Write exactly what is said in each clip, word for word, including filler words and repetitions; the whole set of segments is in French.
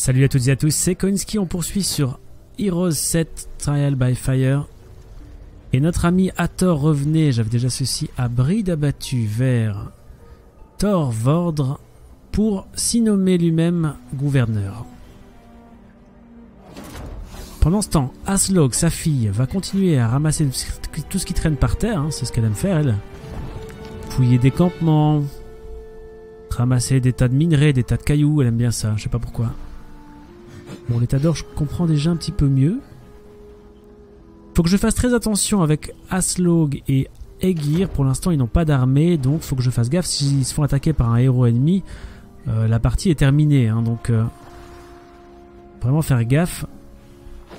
Salut à toutes et à tous, c'est Koinsky, on poursuit sur Heroes sept Trial by Fire. Et notre ami Ator revenait, j'avais déjà ceci, à bride abattue vers Thor Vordre pour s'y nommer lui-même gouverneur. Pendant ce temps, Aslog, sa fille, va continuer à ramasser tout ce qui traîne par terre, hein, c'est ce qu'elle aime faire elle. Fouiller des campements, ramasser des tas de minerais, des tas de cailloux, elle aime bien ça, je sais pas pourquoi. Bon, l'état d'or, je comprends déjà un petit peu mieux. Faut que je fasse très attention avec Aslog et Egir. Pour l'instant, ils n'ont pas d'armée, donc faut que je fasse gaffe. S'ils se font attaquer par un héros ennemi, euh, la partie est terminée. Hein, donc, euh, vraiment faire gaffe.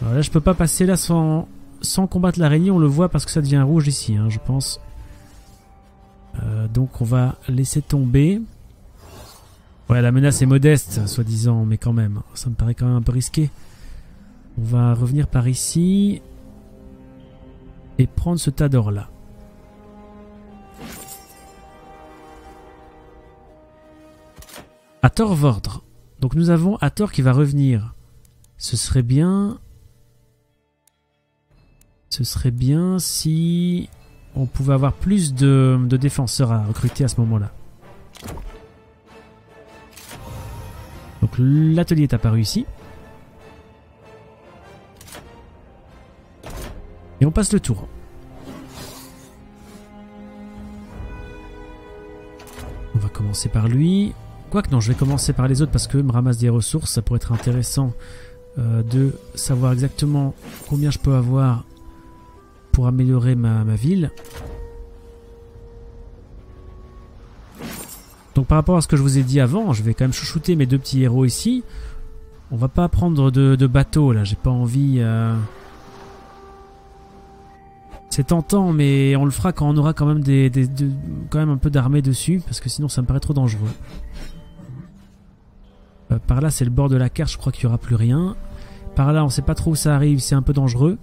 Alors là, je peux pas passer là sans, sans combattre l'araignée. On le voit parce que ça devient rouge ici, hein, je pense. Euh, donc, on va laisser tomber. Ouais, la menace est modeste, soi-disant, mais quand même, ça me paraît quand même un peu risqué. On va revenir par ici et prendre ce tas d'or là. Ator Vordre. Donc nous avons Hathor qui va revenir. Ce serait bien... Ce serait bien si on pouvait avoir plus de, de défenseurs à recruter à ce moment-là. Donc l'atelier est apparu ici. Et on passe le tour. On va commencer par lui. Quoique non, je vais commencer par les autres parce qu'eux me ramassent des ressources. Ça pourrait être intéressant euh, de savoir exactement combien je peux avoir pour améliorer ma, ma ville. Donc par rapport à ce que je vous ai dit avant, je vais quand même chouchouter mes deux petits héros ici. On va pas prendre de, de bateau là, j'ai pas envie... Euh... C'est tentant, mais on le fera quand on aura quand même, des, des, de, quand même un peu d'armée dessus, parce que sinon ça me paraît trop dangereux. Euh, par là c'est le bord de la carte, je crois qu'il y aura plus rien. Par là on sait pas trop où ça arrive, c'est un peu dangereux.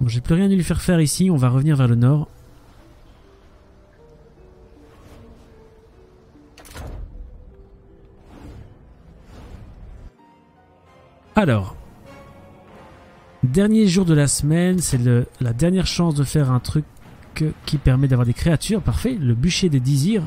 Bon, j'ai plus rien à lui faire faire ici, on va revenir vers le nord. Alors, dernier jour de la semaine, c'est la dernière chance de faire un truc que, qui permet d'avoir des créatures, parfait, le bûcher des désirs.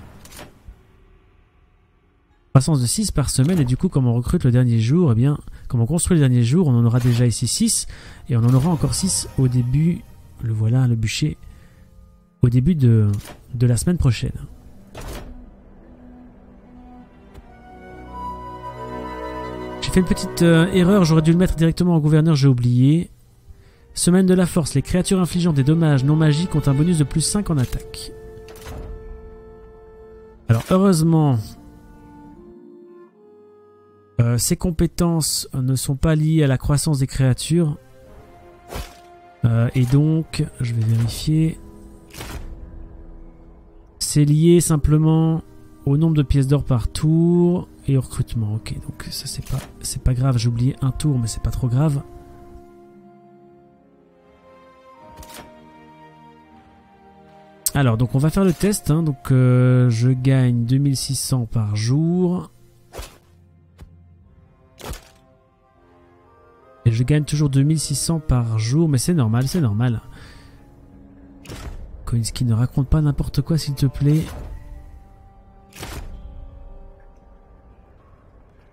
Croissance de six par semaine, et du coup, comme on recrute le dernier jour, eh bien, comme on construit le dernier jour, on en aura déjà ici six, et on en aura encore six au début, le voilà, le bûcher, au début de, de la semaine prochaine. J'ai fait une petite euh, erreur, j'aurais dû le mettre directement au gouverneur, j'ai oublié. Semaine de la force, les créatures infligeant des dommages non magiques ont un bonus de plus cinq en attaque. Alors heureusement, euh, ces compétences ne sont pas liées à la croissance des créatures. Euh, et donc, je vais vérifier. C'est lié simplement au nombre de pièces d'or par tour. Et au recrutement, ok, donc ça c'est pas c'est pas grave, j'ai oublié un tour mais c'est pas trop grave. Alors donc on va faire le test, hein, donc euh, je gagne deux mille six cents par jour. Et je gagne toujours deux mille six cents par jour, mais c'est normal, c'est normal. Koinsky, ne raconte pas n'importe quoi s'il te plaît.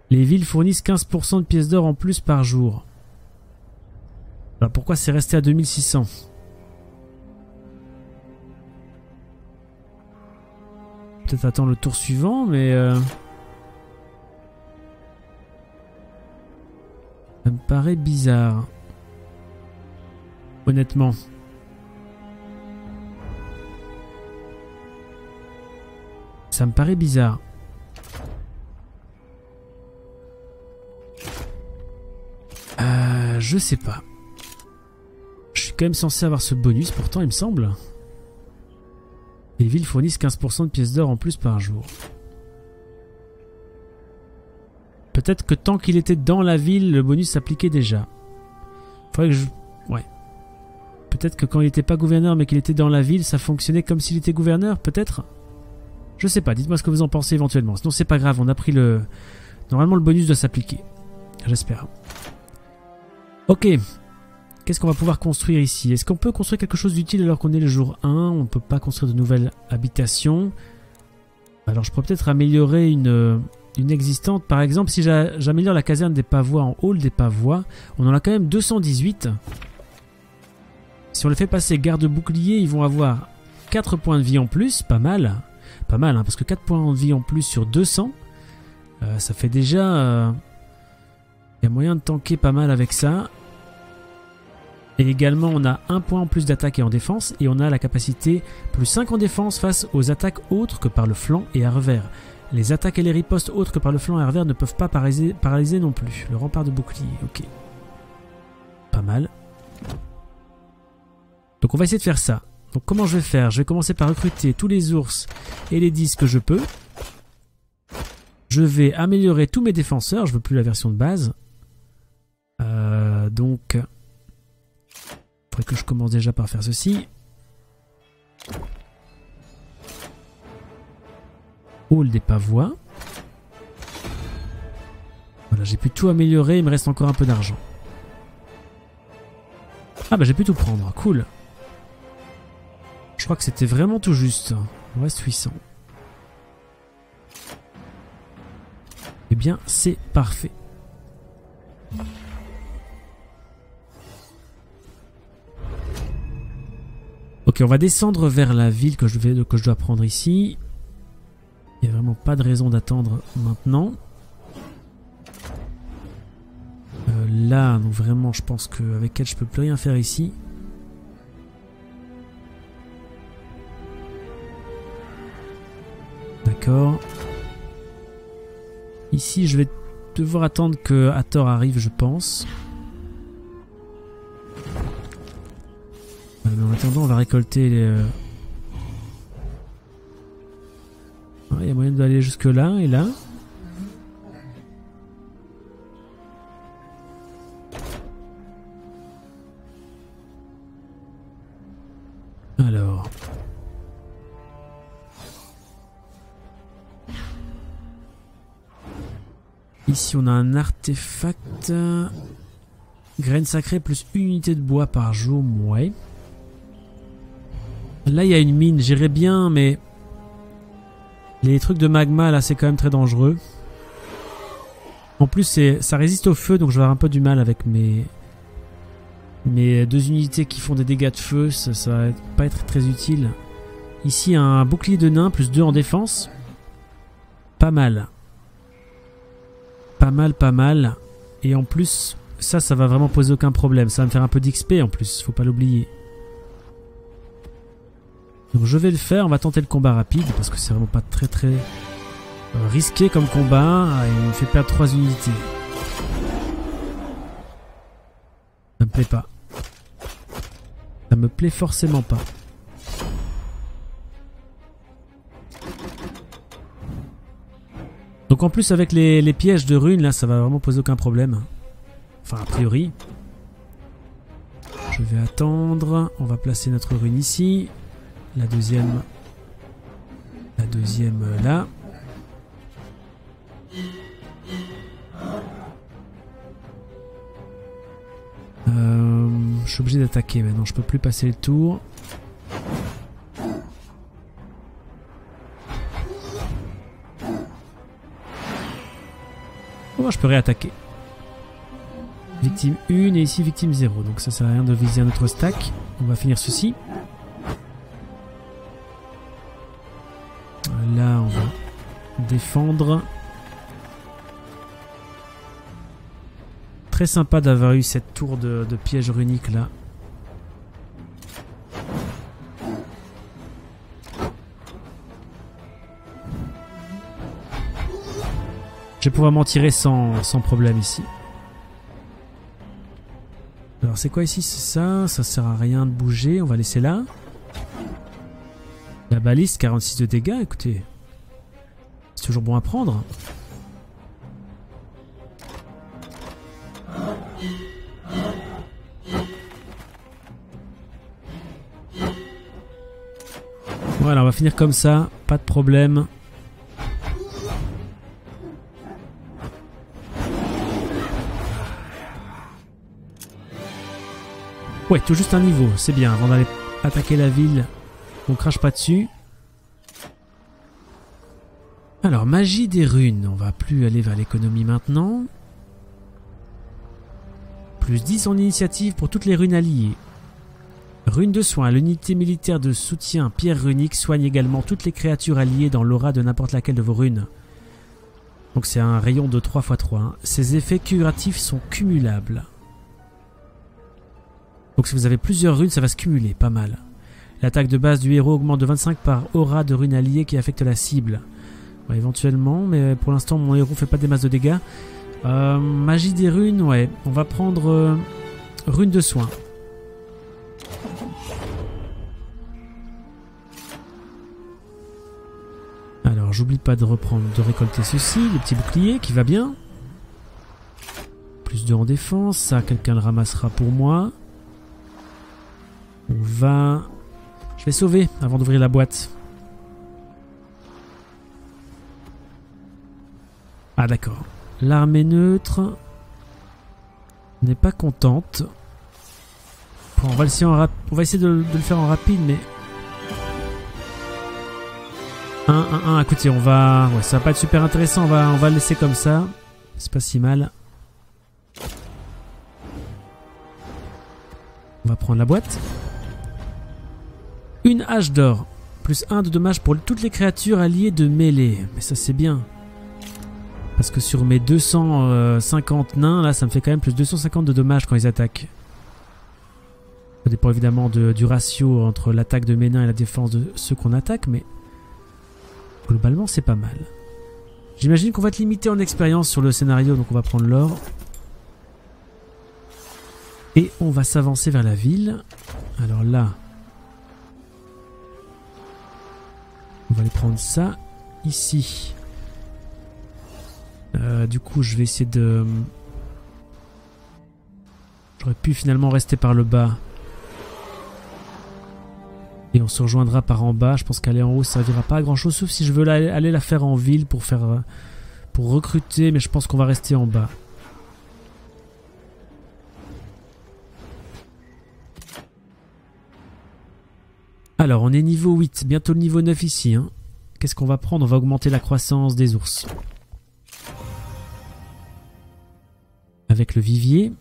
Les villes fournissent quinze pour cent de pièces d'or en plus par jour. Alors pourquoi c'est resté à deux mille six cents? Peut-être attendre le tour suivant, mais... Euh... Ça me paraît bizarre. Honnêtement. Ça me paraît bizarre. Je sais pas. Je suis quand même censé avoir ce bonus, pourtant il me semble. Les villes fournissent quinze pour cent de pièces d'or en plus par jour. Peut-être que tant qu'il était dans la ville, le bonus s'appliquait déjà. Faudrait que je... Ouais. Peut-être que quand il n'était pas gouverneur mais qu'il était dans la ville, ça fonctionnait comme s'il était gouverneur, peut-être? Je sais pas, dites-moi ce que vous en pensez éventuellement. Sinon c'est pas grave, on a pris le... Normalement, le bonus doit s'appliquer. J'espère. Ok. Qu'est-ce qu'on va pouvoir construire ici? Est-ce qu'on peut construire quelque chose d'utile alors qu'on est le jour un? On ne peut pas construire de nouvelles habitations. Alors, je pourrais peut-être améliorer une, une existante. Par exemple, si j'améliore la caserne des pavois en hall des pavois, on en a quand même deux cent dix-huit. Si on les fait passer garde-bouclier, ils vont avoir quatre points de vie en plus. Pas mal. Pas mal, hein, parce que quatre points de vie en plus sur deux cents, euh, ça fait déjà... Euh, y a moyen de tanker pas mal avec ça. Et également, on a un point en plus d'attaque et en défense, et on a la capacité plus cinq en défense face aux attaques autres que par le flanc et à revers. Les attaques et les ripostes autres que par le flanc et à revers ne peuvent pas paralyser, paralyser non plus. Le rempart de bouclier, ok. Pas mal. Donc on va essayer de faire ça. Donc comment je vais faire? Je vais commencer par recruter tous les ours et les dix que je peux. Je vais améliorer tous mes défenseurs, je veux plus la version de base. Euh, donc... faudrait que je commence déjà par faire ceci. Hall des pavois. Voilà, j'ai pu tout améliorer, il me reste encore un peu d'argent. Ah bah j'ai pu tout prendre, cool. Je crois que c'était vraiment tout juste. On reste huit cents. Eh bien, c'est parfait. Ok, on va descendre vers la ville que je, vais, que je dois prendre ici. Il n'y a vraiment pas de raison d'attendre maintenant. Euh, là, donc vraiment, je pense qu'avec elle, je peux plus rien faire ici. D'accord. Ici, je vais devoir attendre que Hathor arrive, je pense. Mais en attendant, on va récolter les... Ouais, il y a moyen d'aller jusque là et là. Alors... ici, on a un artefact. Graine sacrée plus une unité de bois par jour. Ouais. Là, il y a une mine. J'irai bien, mais... les trucs de magma, là, c'est quand même très dangereux. En plus, ça résiste au feu, donc je vais avoir un peu du mal avec mes... mes deux unités qui font des dégâts de feu. Ça, ça va pas être très utile. Ici, un bouclier de nain plus deux en défense. Pas mal. Pas mal, pas mal. Et en plus, ça, ça va vraiment poser aucun problème. Ça va me faire un peu d'X P en plus, faut pas l'oublier. Donc je vais le faire, on va tenter le combat rapide, parce que c'est vraiment pas très très euh, risqué comme combat. Et il me fait perdre trois unités. Ça me plaît pas. Ça me plaît forcément pas. Donc en plus avec les, les pièges de runes là, ça va vraiment poser aucun problème. Enfin a priori. Je vais attendre. On va placer notre rune ici. La deuxième. La deuxième là. Euh, je suis obligé d'attaquer maintenant. Je peux plus passer le tour. Oh, je peux réattaquer. Victime un et ici victime zéro. Donc ça sert à rien de viser un autre stack. On va finir ceci. Là on va défendre. Très sympa d'avoir eu cette tour de, de piège runique là. Je vais pouvoir m'en tirer sans, sans problème ici. Alors c'est quoi ici? C'est ça, ça sert à rien de bouger, on va laisser là. La balise, quarante-six de dégâts, écoutez. C'est toujours bon à prendre. Voilà, on va finir comme ça, pas de problème. Ouais, tout juste un niveau, c'est bien. Avant d'aller attaquer la ville, on crache pas dessus. Alors, magie des runes. On va plus aller vers l'économie maintenant. Plus dix en initiative pour toutes les runes alliées. Rune de soin. L'unité militaire de soutien pierre runique soigne également toutes les créatures alliées dans l'aura de n'importe laquelle de vos runes. Donc c'est un rayon de trois fois trois. Hein. Ces effets curatifs sont cumulables. Donc si vous avez plusieurs runes, ça va se cumuler, pas mal. L'attaque de base du héros augmente de vingt-cinq par aura de runes alliées qui affecte la cible. Ouais, éventuellement, mais pour l'instant mon héros fait pas des masses de dégâts. Euh, magie des runes, ouais. On va prendre euh, rune de soin. Alors j'oublie pas de reprendre, de récolter ceci, le petit bouclier qui va bien. Plus deux en défense, ça quelqu'un le ramassera pour moi. On va... Je vais sauver avant d'ouvrir la boîte. Ah d'accord. L'armée neutre n'est pas contente. Bon, on va essayer, en rap... on va essayer de, de le faire en rapide, mais... un, un, un, écoutez, on va... Ouais, ça va pas être super intéressant, on va, on va le laisser comme ça. C'est pas si mal. On va prendre la boîte. Une hache d'or. Plus un de dommage pour toutes les créatures alliées de mêlée. Mais ça c'est bien. Parce que sur mes deux cent cinquante nains, là, ça me fait quand même plus deux cent cinquante de dommages quand ils attaquent. Ça dépend évidemment de, du ratio entre l'attaque de mes nains et la défense de ceux qu'on attaque, mais globalement, c'est pas mal. J'imagine qu'on va être limité en expérience sur le scénario, donc on va prendre l'or. Et on va s'avancer vers la ville. Alors là, on va aller prendre ça ici. Euh, du coup, je vais essayer de... J'aurais pu finalement rester par le bas. Et on se rejoindra par en bas. Je pense qu'aller en haut, ça ne servira pas à grand chose, sauf si je veux aller la faire en ville pour faire... pour recruter, mais je pense qu'on va rester en bas. Alors, on est niveau huit, bientôt le niveau neuf ici. Hein. Qu'est-ce qu'on va prendre? On va augmenter la croissance des ours. Avec le vivier.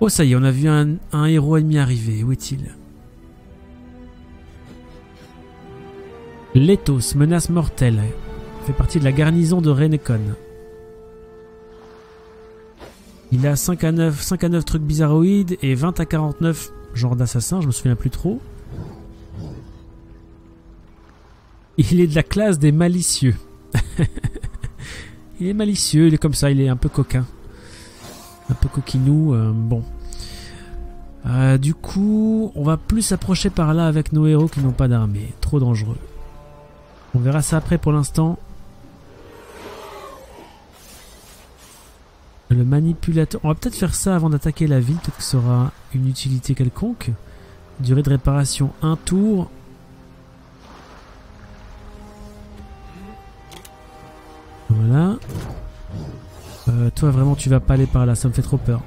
Oh, ça y est, on a vu un, un héros ennemi arriver. Où est-il? Lethos, menace mortelle. Fait partie de la garnison de Renekon. Il a cinq à neuf trucs bizarroïdes et vingt à quarante-neuf genres d'assassins, je me souviens plus trop. Il est de la classe des malicieux. Il est malicieux, il est comme ça, il est un peu coquin. Un peu coquinou, euh, bon. Euh, du coup, on va plus s'approcher par là avec nos héros qui n'ont pas d'armée. Trop dangereux. On verra ça après pour l'instant. Le manipulateur... On va peut-être faire ça avant d'attaquer la ville, peut-être que ça aura une utilité quelconque. Durée de réparation, un tour. Voilà. Euh, toi vraiment tu vas pas aller par là, ça me fait trop peur.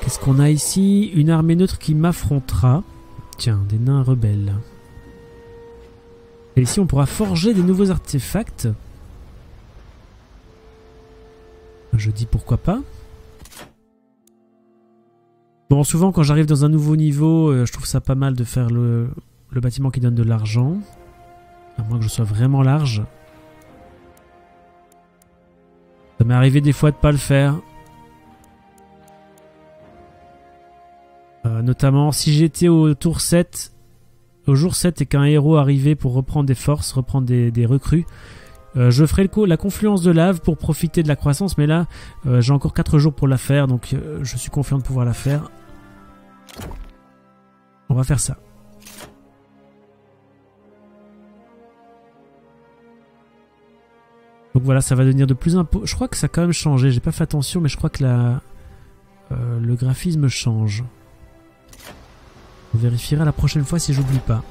Qu'est-ce qu'on a ici? Une armée neutre qui m'affrontera. Tiens, des nains rebelles. Et ici on pourra forger des nouveaux artefacts. Je dis pourquoi pas. Bon, souvent quand j'arrive dans un nouveau niveau, euh, je trouve ça pas mal de faire le, le bâtiment qui donne de l'argent. À moins que je sois vraiment large. Ça m'est arrivé des fois de pas le faire. Euh, notamment si j'étais au tour sept, au jour sept et qu'un héros arrivait pour reprendre des forces, reprendre des, des recrues. Euh, je ferai le co la confluence de lave pour profiter de la croissance, mais là, euh, j'ai encore quatre jours pour la faire, donc euh, je suis confiant de pouvoir la faire. On va faire ça. Donc voilà, ça va devenir de plus en plus... Je crois que ça a quand même changé, j'ai pas fait attention, mais je crois que la, Euh, le graphisme change. On vérifiera la prochaine fois si j'oublie pas.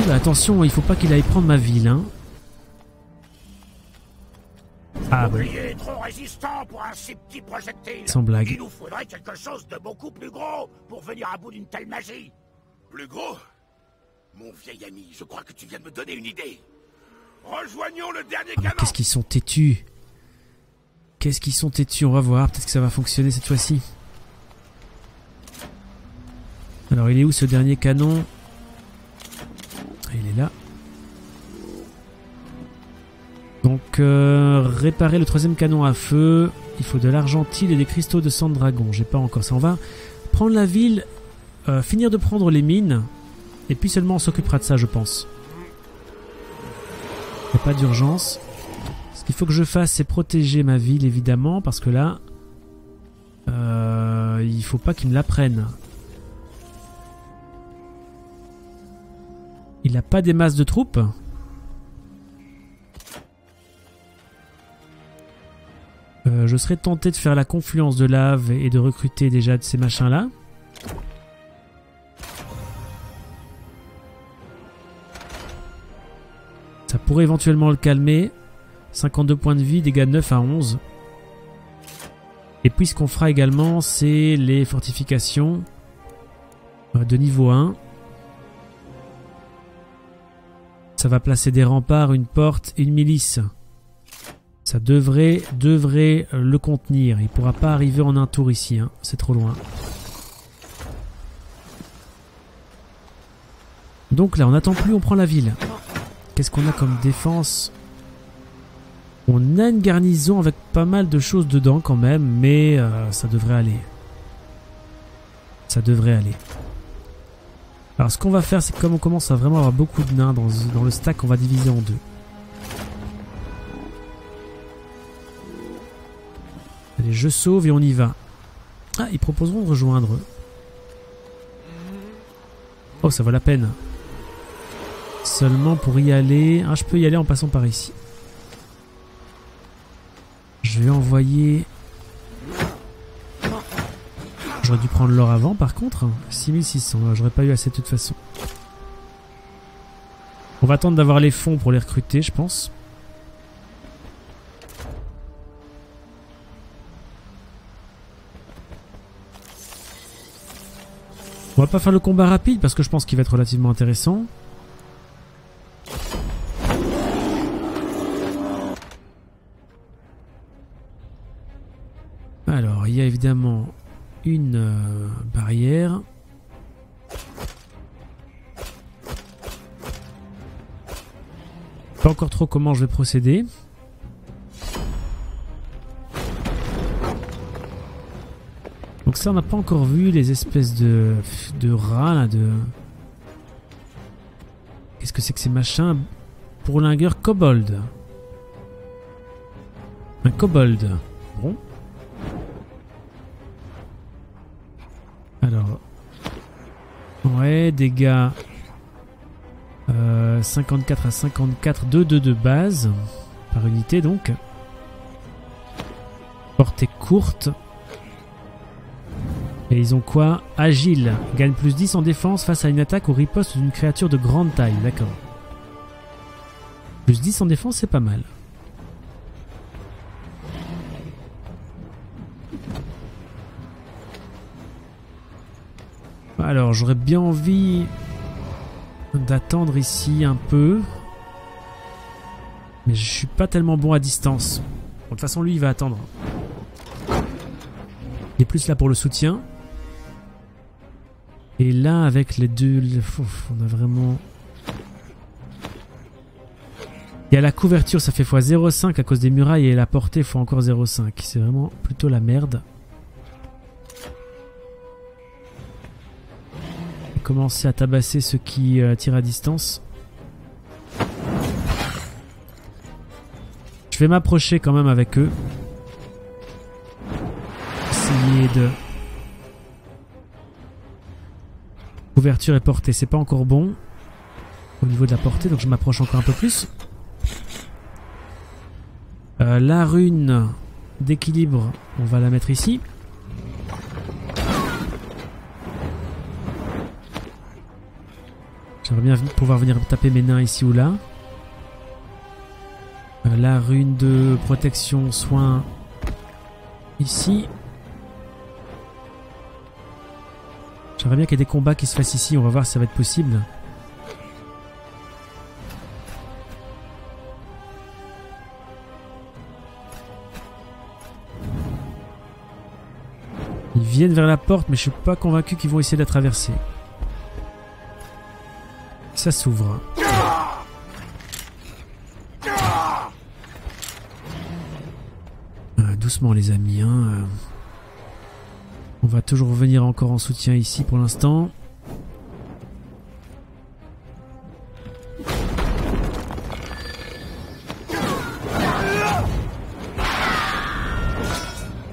Oula, attention, il faut pas qu'il aille prendre ma ville, hein. Ah bon. Sans blague. Il nous faudrait quelque chose de beaucoup plus gros pour venir à bout d'une telle magie. Plus gros? Mon vieil ami, je crois que tu viens de me donner une idée. Rejoignons le dernier ah, canon. Qu'est-ce qu'ils sont têtus. Qu'est-ce qu'ils sont têtus, on va voir, peut-être que ça va fonctionner cette fois-ci. Alors il est où ce dernier canon? Il est là. Donc euh, réparer le troisième canon à feu, il faut de l'argentile et des cristaux de sang de dragon, j'ai pas encore ça. On va prendre la ville, euh, finir de prendre les mines, et puis seulement on s'occupera de ça je pense. Il n'y a pas d'urgence. Ce qu'il faut que je fasse, c'est protéger ma ville, évidemment, parce que là, euh, il faut pas qu'ils me la prennent. Il n'a pas des masses de troupes. Euh, je serais tenté de faire la confluence de lave et de recruter déjà de ces machins-là. Ça pourrait éventuellement le calmer. cinquante-deux points de vie, dégâts neuf à onze. Et puis ce qu'on fera également, c'est les fortifications de niveau un. Ça va placer des remparts, une porte et une milice. Ça devrait, devrait le contenir. Il ne pourra pas arriver en un tour ici, hein. C'est trop loin. Donc là, on n'attend plus, on prend la ville. Qu'est-ce qu'on a comme défense ? On a une garnison avec pas mal de choses dedans quand même, mais euh, ça devrait aller. Ça devrait aller. Alors ce qu'on va faire, c'est que comme on commence à vraiment avoir beaucoup de nains dans, dans le stack, on va diviser en deux. Allez, je sauve et on y va. Ah, ils proposeront de rejoindre eux. Oh, ça vaut la peine. Seulement pour y aller... Ah, je peux y aller en passant par ici. Je vais envoyer... J'aurais dû prendre l'or avant par contre. six mille six cents, j'aurais pas eu assez de toute façon. On va attendre d'avoir les fonds pour les recruter, je pense. On va pas faire le combat rapide parce que je pense qu'il va être relativement intéressant. Alors, il y a évidemment une euh, barrière. Pas encore trop comment je vais procéder. Donc ça, on n'a pas encore vu les espèces de, de rats, là, de... Qu'est-ce que c'est que ces machins? Pour lingueur kobold. Un kobold. Bon. Alors, ouais, dégâts euh, cinquante-quatre à cinquante-quatre, deux deux de base, par unité donc. Portée courte. Et ils ont quoi? Agile, gagne plus dix en défense face à une attaque ou riposte d'une créature de grande taille, d'accord. Plus dix en défense, c'est pas mal. Alors, j'aurais bien envie d'attendre ici un peu. Mais je suis pas tellement bon à distance. Bon, de toute façon, lui, il va attendre. Il est plus là pour le soutien. Et là, avec les deux... Ouf, on a vraiment... Il y a la couverture, ça fait fois zéro virgule cinq à cause des murailles. Et la portée, fois encore zéro virgule cinq. C'est vraiment plutôt la merde. Commencer à tabasser ceux qui euh, tirent à distance. Je vais m'approcher quand même avec eux. Essayer de... Couverture et portée, c'est pas encore bon au niveau de la portée, donc je m'approche encore un peu plus. Euh, la rune d'équilibre, on va la mettre ici. J'aimerais bien pouvoir venir taper mes nains ici ou là. Euh, la rune de protection, soin, ici. J'aimerais bien qu'il y ait des combats qui se fassent ici, on va voir si ça va être possible. Ils viennent vers la porte, mais je suis pas convaincu qu'ils vont essayer de la traverser. Ça s'ouvre. Euh, doucement les amis, hein. Euh... On va toujours venir encore en soutien ici pour l'instant.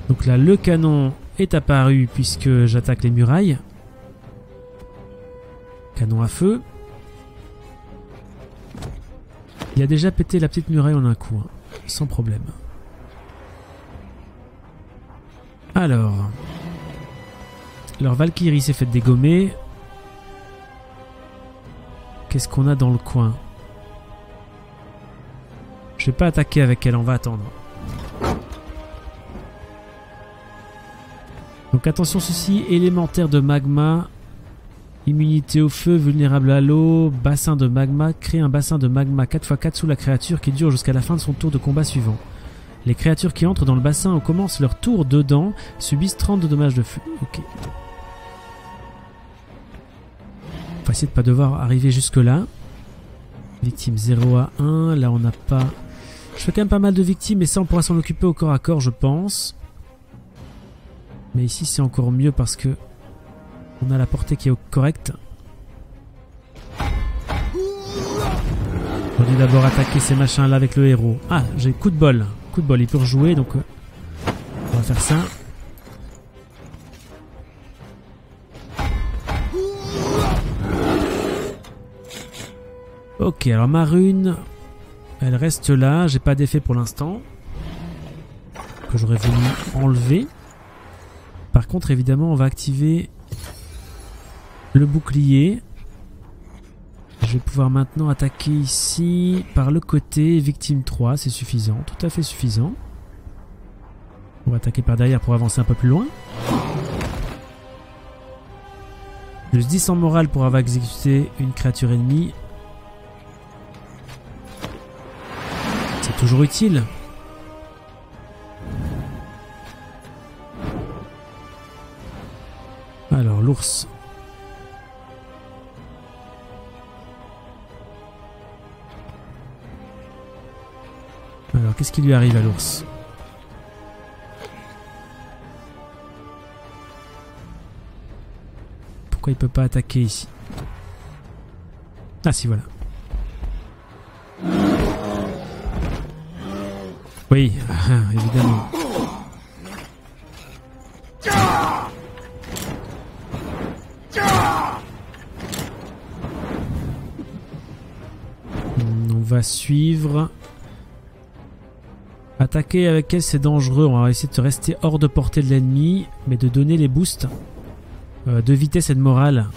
Donc là, le canon est apparu puisque j'attaque les murailles. Canon à feu. Il a déjà pété la petite muraille en un coup, hein, sans problème. Alors... leur Valkyrie s'est faite dégommer. Qu'est-ce qu'on a dans le coin? Je vais pas attaquer avec elle, on va attendre. Donc attention, ceci, élémentaire de magma, immunité au feu, vulnérable à l'eau, bassin de magma, crée un bassin de magma quatre par quatre sous la créature qui dure jusqu'à la fin de son tour de combat suivant. Les créatures qui entrent dans le bassin ou commencent leur tour dedans subissent trente de dommages de feu. Ok. On va essayer de ne pas devoir arriver jusque-là. Victime zéro à un. Là, on n'a pas... je fais quand même pas mal de victimes, mais ça, on pourra s'en occuper au corps à corps, je pense. Mais ici, c'est encore mieux parce que on a la portée qui est correcte. On va d'abord attaquer ces machins-là avec le héros. Ah, j'ai coup de bol. Coup de bol, il peut rejouer, donc on va faire ça. Ok, alors ma rune, elle reste là, j'ai pas d'effet pour l'instant, que j'aurais voulu enlever. Par contre, évidemment, on va activer le bouclier. Je vais pouvoir maintenant attaquer ici par le côté, victime trois, c'est suffisant, tout à fait suffisant. On va attaquer par derrière pour avancer un peu plus loin. Plus dix en morale pour avoir exécuté une créature ennemie. C'est toujours utile. Alors l'ours... alors, qu'est-ce qui lui arrive à l'ours? Pourquoi il peut pas attaquer ici? Ah si, voilà. Oui, évidemment. On va suivre... attaquer avec elle, c'est dangereux, on va essayer de rester hors de portée de l'ennemi, mais de donner les boosts euh, de vitesse et de morale.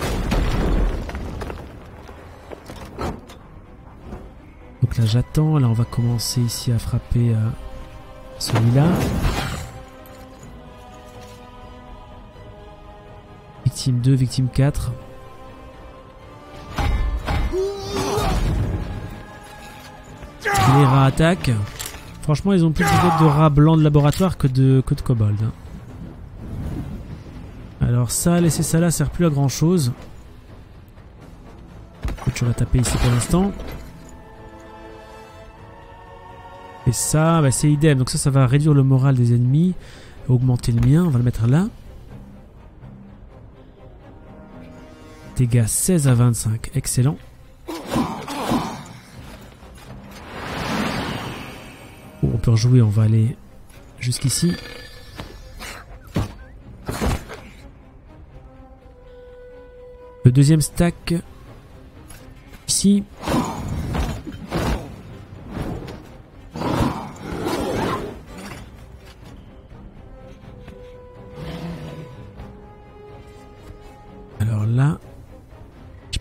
Donc là j'attends, là on va commencer ici à frapper euh, celui-là. Victime deux, victime quatre. Les rats attaquent. Franchement, ils ont plus de rats blancs de laboratoire que de, que de kobold. Alors ça, laisser ça là, sert plus à grand chose. Autre chose à taper ici pour l'instant. Et ça, bah, c'est idem. Donc ça, ça va réduire le moral des ennemis, augmenter le mien. On va le mettre là. Dégâts seize à vingt-cinq. Excellent. On peut rejouer, on va aller jusqu'ici. Le deuxième stack, ici.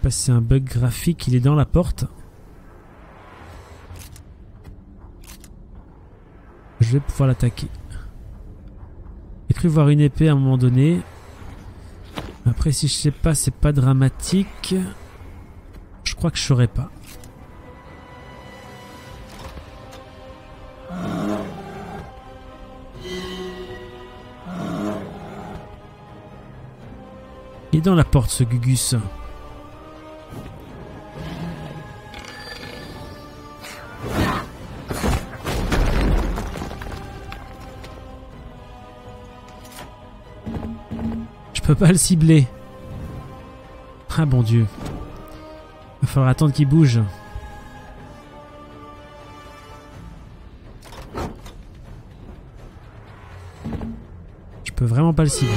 pas si c'est un bug graphique, il est dans la porte. Je vais pouvoir l'attaquer. J'ai cru voir une épée à un moment donné. Après, si je sais pas, c'est pas dramatique. Je crois que je saurais pas. Il est dans la porte, ce Gugus. Je peux pas le cibler. Ah bon Dieu. Il va falloir attendre qu'il bouge. Je peux vraiment pas le cibler.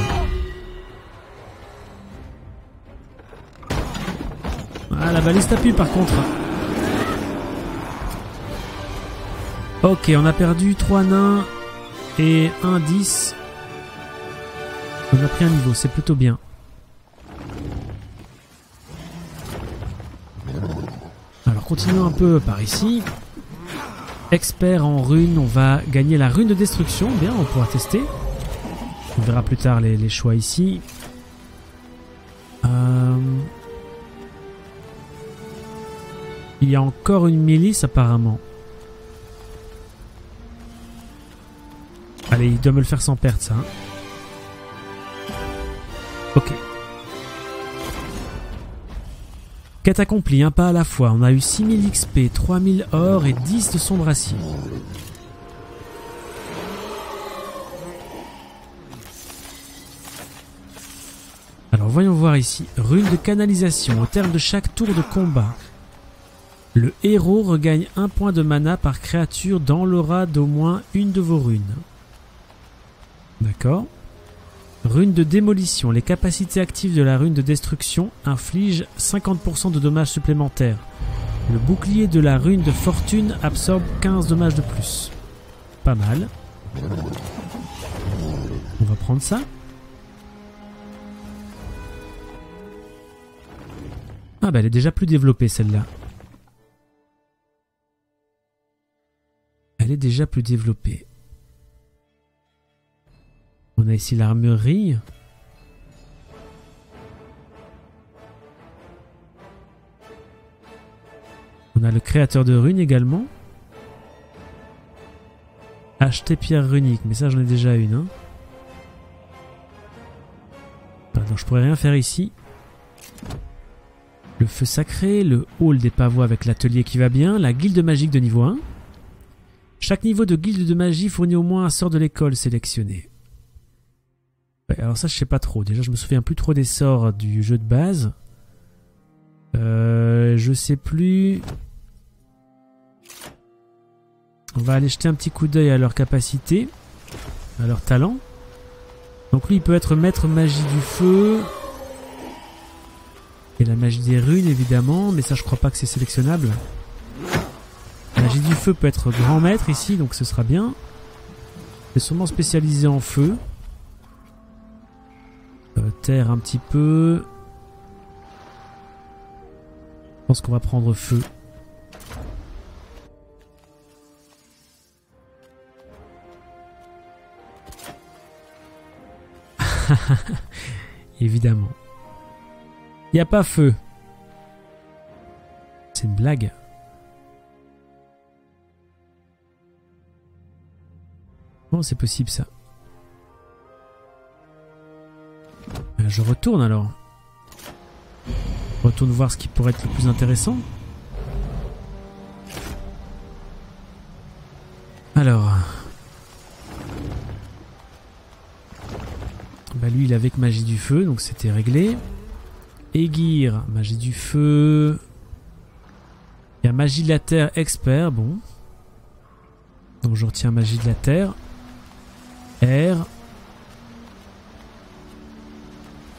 Ah, la balise t'appuie par contre. Ok, on a perdu trois nains et un dix. On a pris un niveau, c'est plutôt bien. Alors continuons un peu par ici. Expert en runes, on va gagner la rune de destruction. Bien, on pourra tester. On verra plus tard les, les choix ici. Euh... Il y a encore une milice apparemment. Allez, il doit me le faire sans perte ça. Hein. Ok. Quête accomplie, un pas à la fois. On a eu six mille X P, trois mille or et dix de sombre acier. Alors voyons voir ici. Rune de canalisation. Au terme de chaque tour de combat, le héros regagne un point de mana par créature dans l'aura d'au moins une de vos runes. D'accord. Rune de démolition. Les capacités actives de la rune de destruction infligent cinquante pour cent de dommages supplémentaires. Le bouclier de la rune de fortune absorbe quinze dommages de plus. Pas mal. On va prendre ça. Ah bah elle est déjà plus développée celle-là. Elle est déjà plus développée. On a ici l'armurerie. On a le créateur de runes également. Acheter pierre runique, mais ça j'en ai déjà une. Hein. Pardon, je pourrais rien faire ici. Le feu sacré, le hall des pavois avec l'atelier qui va bien, la guilde magique de niveau un. Chaque niveau de guilde de magie fournit au moins un sort de l'école sélectionné. Ouais, alors ça je sais pas trop. Déjà je me souviens plus trop des sorts du jeu de base. Euh, je sais plus. On va aller jeter un petit coup d'œil à leur capacité, à leur talent. Donc lui il peut être maître magie du feu. Et la magie des runes évidemment. Mais ça je crois pas que c'est sélectionnable. Magie du feu peut être grand maître ici, donc ce sera bien. Je vais sûrement spécialiser en feu. Euh, terre un petit peu. Je pense qu'on va prendre feu. Évidemment. Il n'y a pas feu. C'est une blague. Comment c'est possible ça? Je retourne alors. Je retourne voir ce qui pourrait être le plus intéressant. Alors. Bah lui il avait que magie du feu, donc c'était réglé. Egir, magie du feu. Il y a magie de la terre expert, bon. Donc je retiens magie de la terre. R.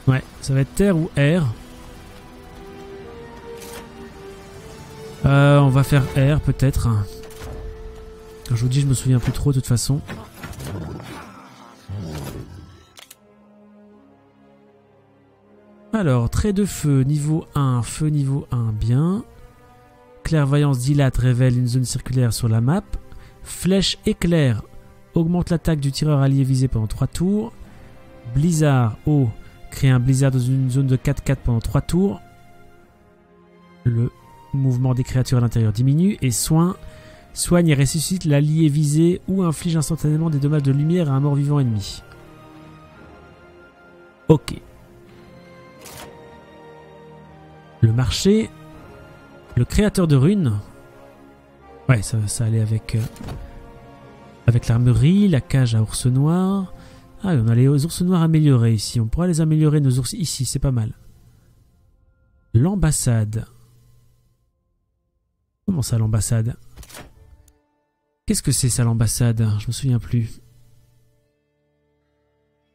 Ouais, ça va être terre ou R. Euh, on va faire R peut-être. Je vous dis, je me souviens plus trop de toute façon. Alors, trait de feu, niveau un. Feu, niveau un, bien. Clairvoyance dilate, révèle une zone circulaire sur la map. Flèche éclair, augmente l'attaque du tireur allié visé pendant trois tours. Blizzard, eau, crée un blizzard dans une zone de quatre quatre pendant trois tours. Le mouvement des créatures à l'intérieur diminue. Et soin, soigne et ressuscite l'allié visé ou inflige instantanément des dommages de lumière à un mort-vivant ennemi. Ok. Le marché, le créateur de runes. Ouais, ça, ça allait avec, euh, avec l'armurerie, la cage à ours noirs. Ah, on a les ours noirs améliorés ici. On pourra les améliorer, nos ours, ici, c'est pas mal. L'ambassade. Comment ça, l'ambassade? Qu'est-ce que c'est ça, l'ambassade? Je me souviens plus.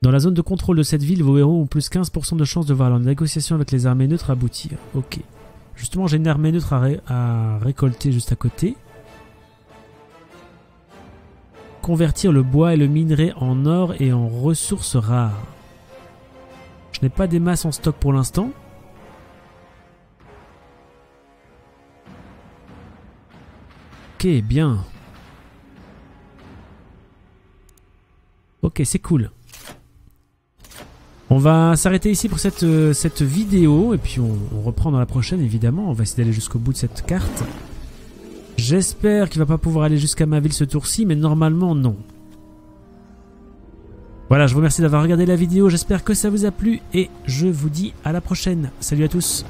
Dans la zone de contrôle de cette ville, vos héros ont plus quinze pour cent de chances de voir leur négociation avec les armées neutres aboutir. Ok. Justement, j'ai une armée neutre à, ré à récolter juste à côté. Convertir le bois et le minerai en or et en ressources rares. Je n'ai pas des masses en stock pour l'instant. Ok, bien. Ok, c'est cool. On va s'arrêter ici pour cette, euh, cette vidéo et puis on, on reprend dans la prochaine évidemment. On va essayer d'aller jusqu'au bout de cette carte. J'espère qu'il va pas pouvoir aller jusqu'à ma ville ce tour-ci, mais normalement non. Voilà, je vous remercie d'avoir regardé la vidéo, j'espère que ça vous a plu et je vous dis à la prochaine. Salut à tous!